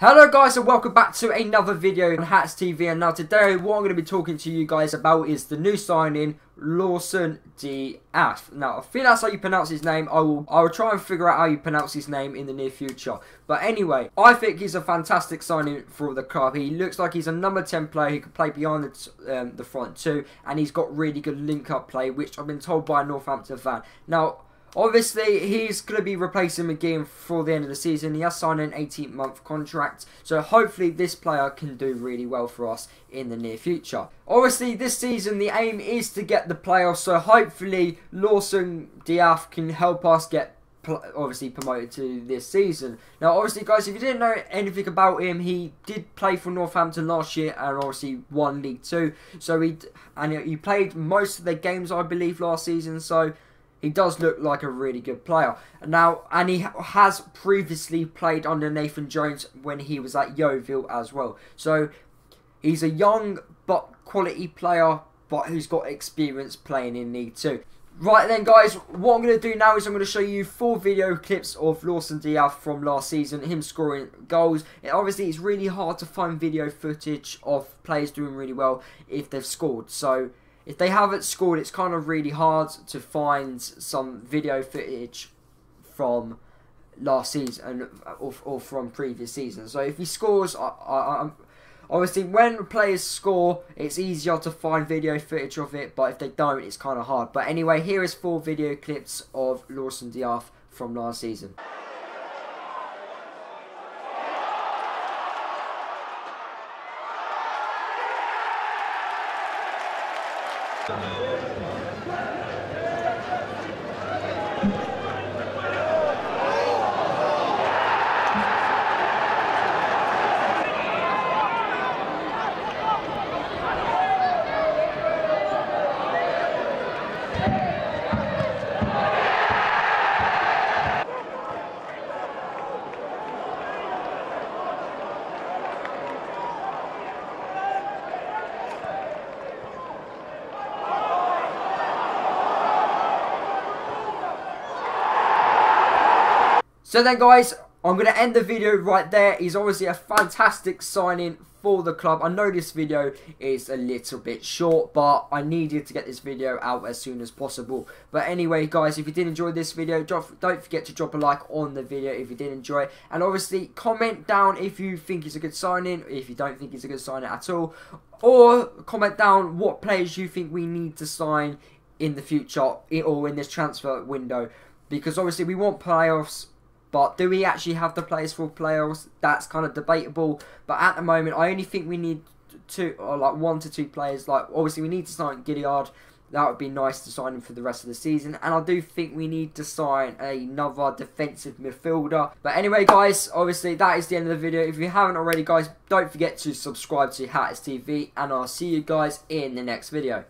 Hello guys and welcome back to another video on Hatters TV, and now today what I'm going to be talking to you guys about is the new signing Lawson D'Ath. Now I think that's how you pronounce his name. I will try and figure out how you pronounce his name in the near future. But anyway, I think he's a fantastic signing for the club. He looks like he's a number 10 player who can play behind the front two, and he's got really good link-up play, which I've been told by a Northampton fan. Now, obviously, he's going to be replacing McGeehan for the end of the season. He has signed an 18-month contract, so hopefully this player can do really well for us in the near future. Obviously, this season, the aim is to get the playoffs, so hopefully Lawson D'Ath can help us get obviously promoted to this season. Now, obviously, guys, if you didn't know anything about him, he did play for Northampton last year and obviously won League 2, so he played most of the games, I believe, last season, so he does look like a really good player. Now, and he has previously played under Nathan Jones when he was at Yeovil as well. So, he's a young but quality player, but who's got experience playing in League 2. Right then, guys, what I'm going to do now is I'm going to show you 4 video clips of Lawson D'Ath from last season, him scoring goals. And obviously, it's really hard to find video footage of players doing really well if they've scored. So, if they haven't scored, it's kind of really hard to find some video footage from last season or from previous seasons. So if he scores, obviously when players score, it's easier to find video footage of it, but if they don't, it's kind of hard. But anyway, here is 4 video clips of Lawson D'Ath from last season. So then guys, I'm going to end the video right there. He's obviously a fantastic signing for the club. I know this video is a little bit short, but I needed to get this video out as soon as possible. But anyway guys, if you did enjoy this video, don't forget to drop a like on the video if you did enjoy it. And obviously, comment down if you think it's a good signing, if you don't think it's a good signing at all. Or comment down what players you think we need to sign in the future or in this transfer window. Because obviously we want playoffs, but do we actually have the players for playoffs? That's kind of debatable. But at the moment, I only think we need 1 to 2 players. Like, obviously, we need to sign Gideard. That would be nice to sign him for the rest of the season. And I do think we need to sign another defensive midfielder. But anyway, guys, obviously, that is the end of the video. If you haven't already, guys, don't forget to subscribe to Hatters TV. And I'll see you guys in the next video.